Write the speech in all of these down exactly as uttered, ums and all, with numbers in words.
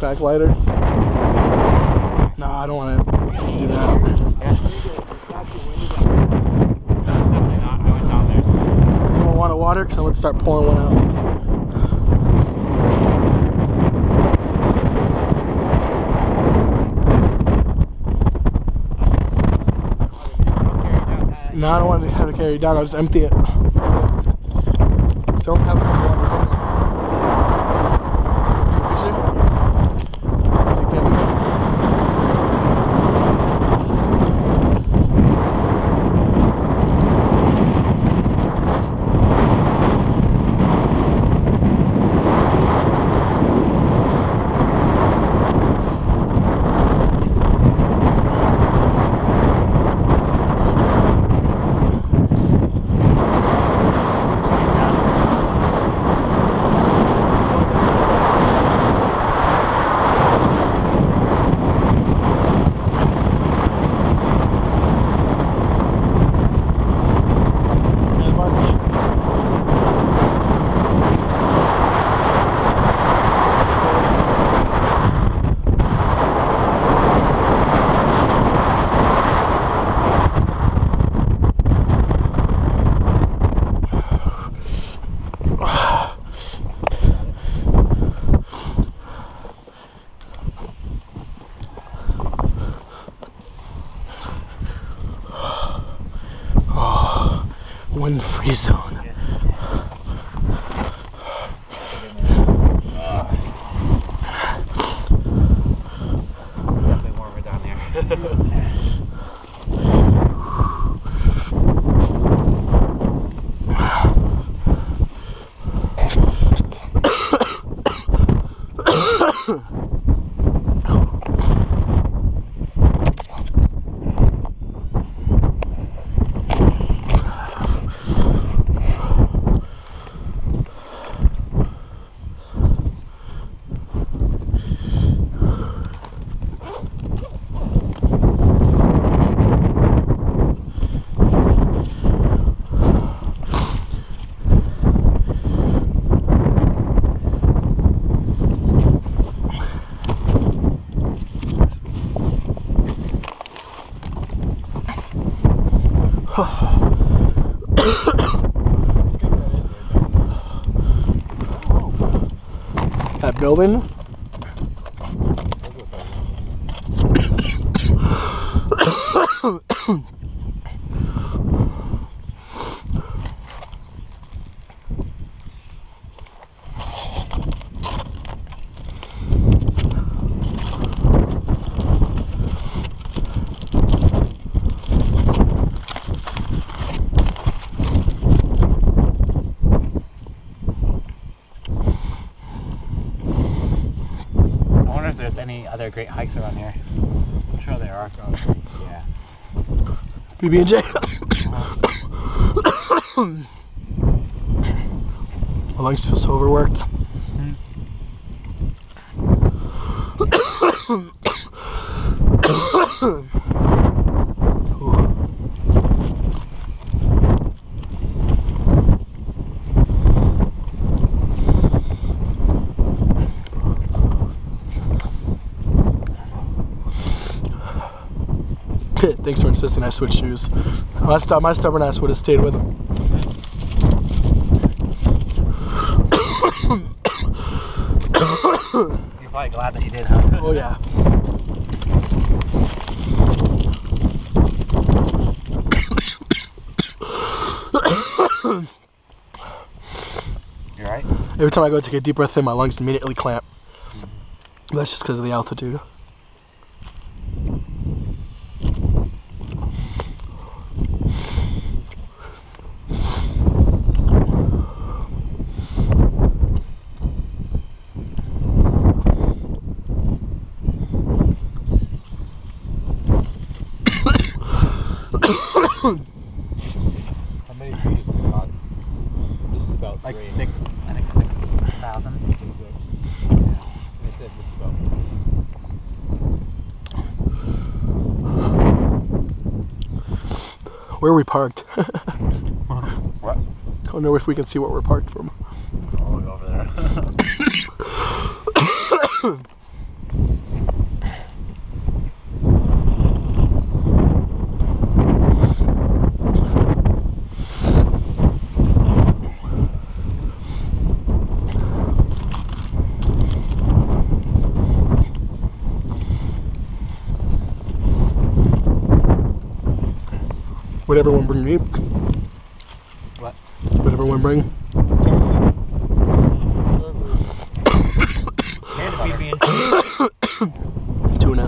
back lighter? No, I don't want to do that. Definitely not. I went down there. You don't want to water? Because I'm going to start pouring one out. No, I don't want to have to carry it down. I'll just empty it. So I don't have enough in the free zone. Definitely warmer down there. That building? There's any other great hikes around here. I'm sure there are. Probably. Yeah. B B and J. My legs feel so overworked. Mm-hmm. Thanks for insisting I switch shoes. My, st my stubborn ass would have stayed with him. You're probably glad that you did, huh? Oh yeah. You alright? Every time I go take a deep breath in, my lungs immediately clamp. Mm-hmm. That's just because of the altitude. How many feet is it on? This is about like three. six, I think six thousand. I think so. Yeah. They said this is about where are we parked? What? I don't know if we can see what we're parked from. All the way over there. Would everyone bring meat? What? Would everyone bring? Tuna.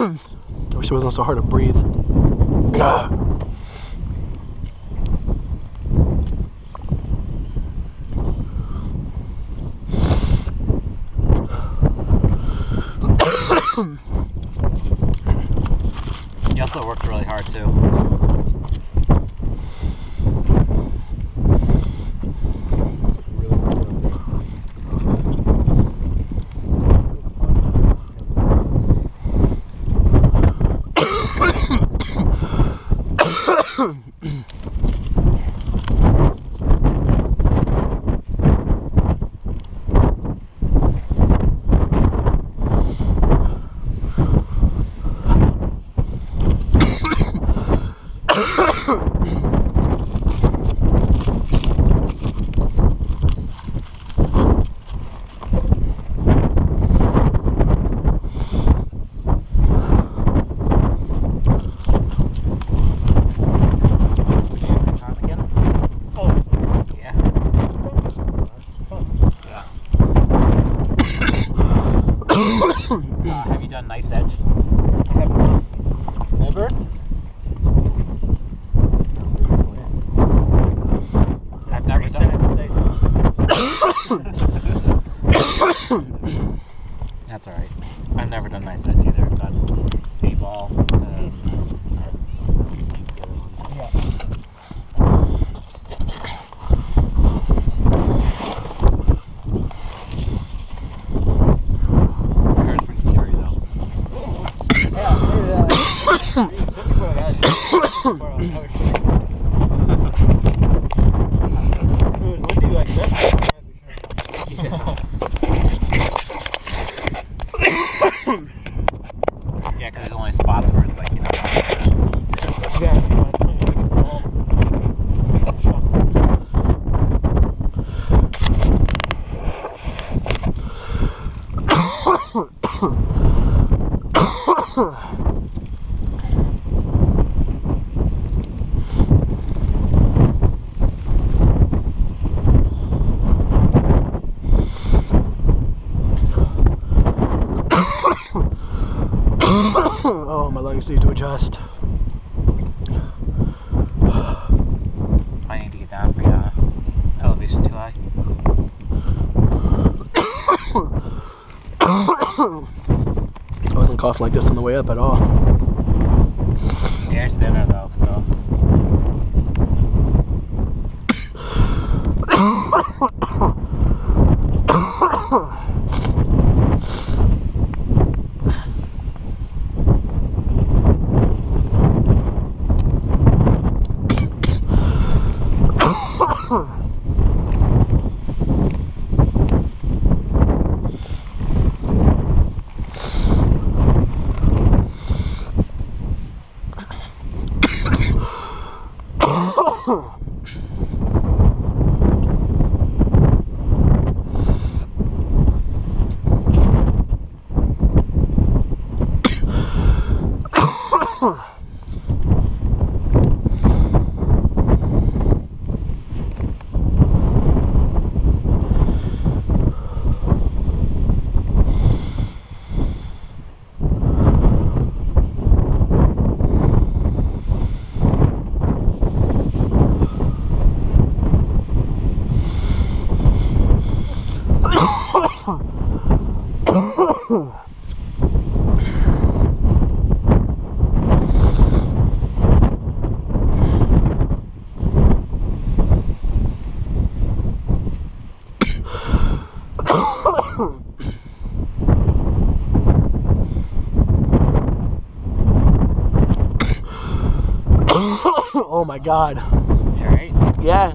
I wish it wasn't so hard to breathe. You also worked really hard too. Knife's edge. Never. Never? I've never done knife's edge. That's alright. I've never done knife's edge either. I've done a ball to... Yeah, because there's only spots where it's like, you know. Yeah. Oh, my legs need to adjust. I need to get down for you, huh? Elevation too high. I wasn't coughing like this on the way up at all. The air's thinner though, so. Oh my god. You alright? Yeah.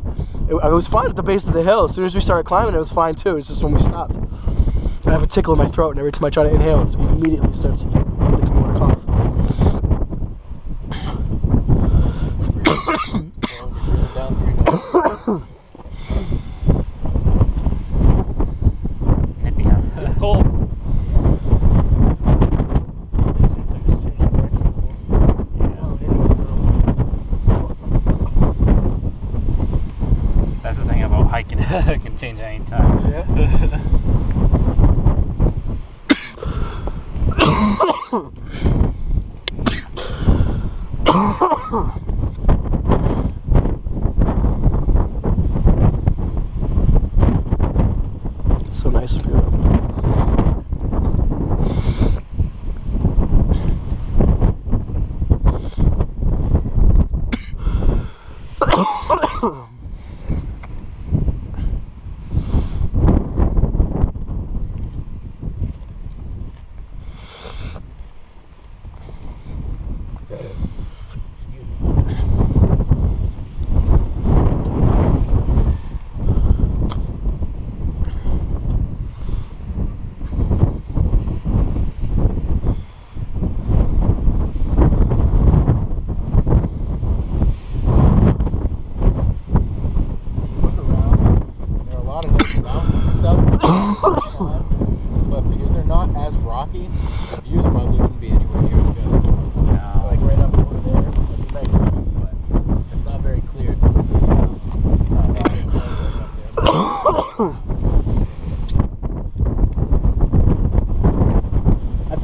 It, it was fine at the base of the hill. As soon as we started climbing, it was fine too. It's just when we stopped. I have a tickle in my throat, and every time I try to inhale, it immediately starts making me want to cough. Hippie, huh? Cold.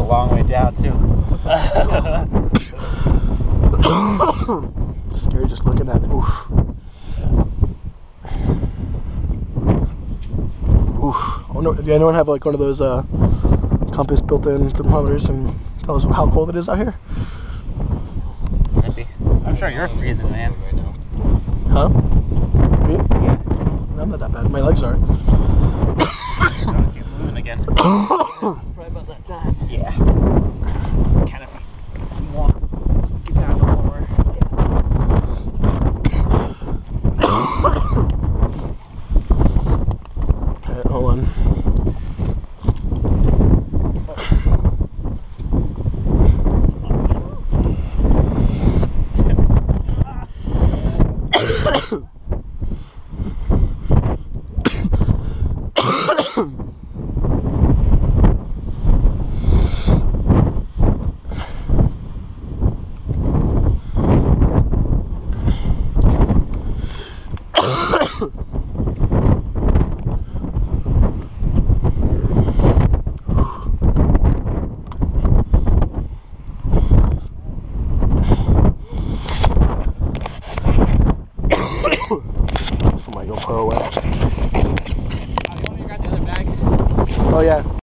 long way down too. Scary just looking at it. Oof. Oof. Oh, no, did anyone have like one of those uh, compass built-in thermometers and tell us how cold it is out here? It's nippy. I'm sure you're freezing, man. Right now. Huh? Me? Yeah. No, I'm not that bad. My legs are. I always keep moving again. It's probably about that time. Yeah. Kind of warm. Get down to lower. Yeah. Alright, hold on. Oh yeah.